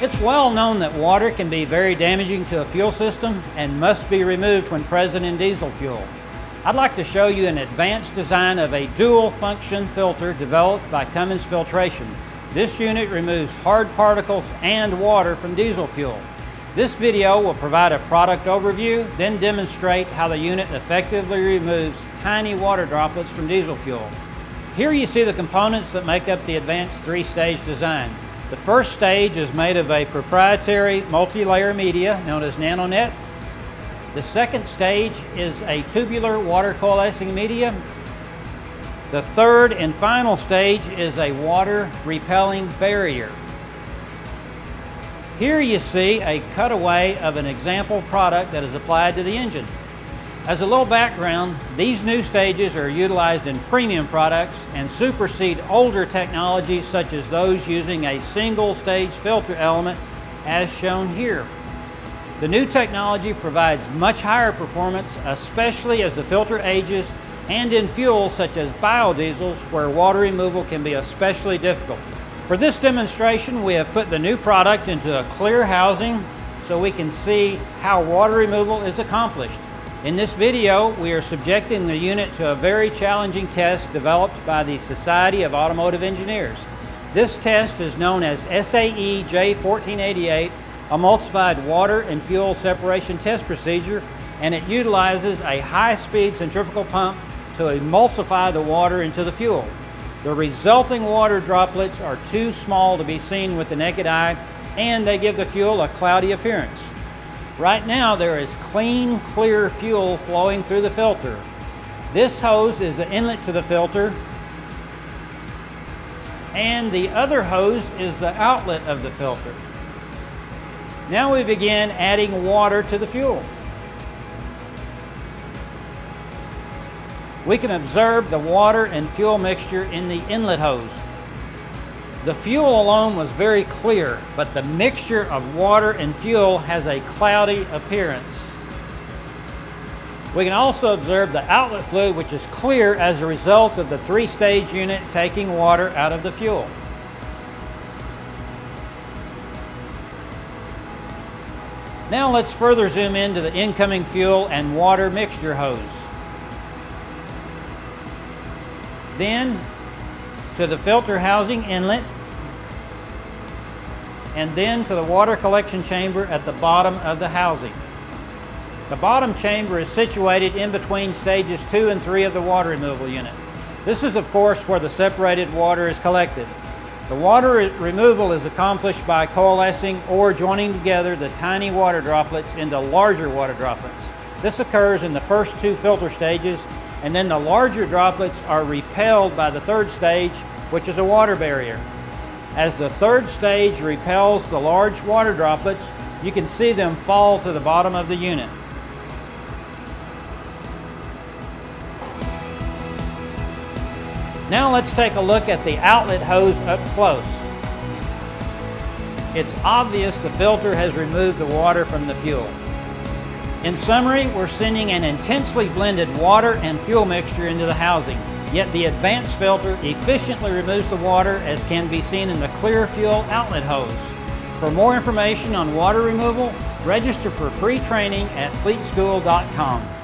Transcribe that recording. It's well known that water can be very damaging to a fuel system and must be removed when present in diesel fuel. I'd like to show you an advanced design of a dual function filter developed by Cummins Filtration. This unit removes hard particles and water from diesel fuel. This video will provide a product overview, then demonstrate how the unit effectively removes tiny water droplets from diesel fuel. Here you see the components that make up the advanced three-stage design. The first stage is made of a proprietary multi-layer media known as NanoNet. The second stage is a tubular water coalescing media. The third and final stage is a water repelling barrier. Here you see a cutaway of an example product that is applied to the engine. As a little background, these new stages are utilized in premium products and supersede older technologies such as those using a single stage filter element as shown here. The new technology provides much higher performance, especially as the filter ages and in fuels such as biodiesels where water removal can be especially difficult. For this demonstration, we have put the new product into a clear housing so we can see how water removal is accomplished. In this video, we are subjecting the unit to a very challenging test developed by the Society of Automotive Engineers. This test is known as SAE J1488, a multiplied water and fuel separation test procedure, and it utilizes a high-speed centrifugal pump to emulsify the water into the fuel. The resulting water droplets are too small to be seen with the naked eye, and they give the fuel a cloudy appearance. Right now, there is clean, clear fuel flowing through the filter. This hose is the inlet to the filter, and the other hose is the outlet of the filter. Now we begin adding water to the fuel. We can observe the water and fuel mixture in the inlet hose. The fuel alone was very clear, but the mixture of water and fuel has a cloudy appearance. We can also observe the outlet fluid, which is clear as a result of the three-stage unit taking water out of the fuel. Now let's further zoom into the incoming fuel and water mixture hose. Then to the filter housing inlet, and then to the water collection chamber at the bottom of the housing. The bottom chamber is situated in between stages 2 and 3 of the water removal unit. This is, of course, where the separated water is collected. The water removal is accomplished by coalescing or joining together the tiny water droplets into larger water droplets. This occurs in the first 2 filter stages, and then the larger droplets are repelled by the third stage, which is a water barrier. As the third stage repels the large water droplets, you can see them fall to the bottom of the unit. Now let's take a look at the outlet hose up close. It's obvious the filter has removed the water from the fuel. In summary, we're sending an intensely blended water and fuel mixture into the housing, yet the advanced filter efficiently removes the water as can be seen in the clear fuel outlet hose. For more information on water removal, register for free training at fleetschool.com.